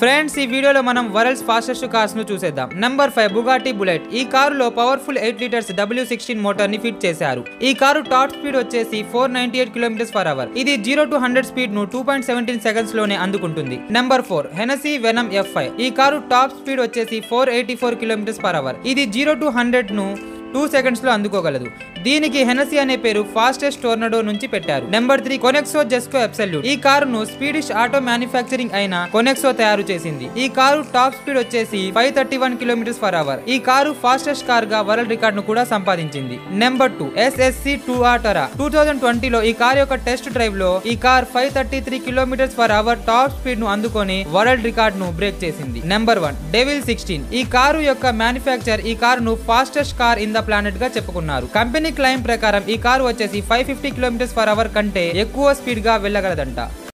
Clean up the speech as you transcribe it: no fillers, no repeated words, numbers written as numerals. Friends ఈ వీడియోలో మనం వరల్డ్స్ ఫాస్టెస్ట్ కార్స్ ను చూసేద్దాం. Number 5 Bugatti bullet. ఈ కారులో పవర్ఫుల్ 8 లీటర్స్ W16 మోటార్ ని ఫిట్ చేశారు. ఈ కారు టాప్ స్పీడ్ వచ్చేసి 498 km/h. ఇది 0 to 100 స్పీడ్ ను 2.17 సెకండ్స్ లోనే అందుకుంటుంది. Number 4 Hennessey Venom F5. ఈ కారు టాప్ స్పీడ్ వచ్చేసి 484 km/h. ఇది 0 to 100 ను 2 సెకండ్స్ లో అందుకోగలదు. దీనికి హెనెసీ అనే పేరు ఫాస్టెస్ట్ టోర్నడో నుంచి పెట్టారు. Number 3 Koenigsegg Jesko Absolut. ఈ కారును స్వీడిష్ ఆటో మ్యానుఫ్యాక్చరింగ్ అయిన కొనెక్సో తయారు చేసింది. ఈ కారు టాప్ స్పీడ్ వచ్చేసి 531 km/h. ఈ కారు ఫాస్టెస్ట్ కార్ గా వరల్డ్ రికార్డ్ ను కూడా సంపాదించింది. Number 2 SSC2R Tuatara. 2020లో ఈ కారు యొక్క టెస్ట్ డ్రైవ్ లో ఈ కార్ 533 km/h టాప్ స్పీడ్ ను అందుకొని వరల్డ్ రికార్డ్ ను బ్రేక్ చేసింది. Number 1 devil 16. ఈ కారు యొక్క మ్యానుఫ్యాక్చర్ ఈ కారును fastest car in the planet గా చెప్పుకున్నారు. కంపెనీ క్లైమ్ ప్రకారం ఈ కారు వచ్చేసి 550 km/h కంటే ఎక్కువ స్పీడ్ గా వెళ్ళగలదంట.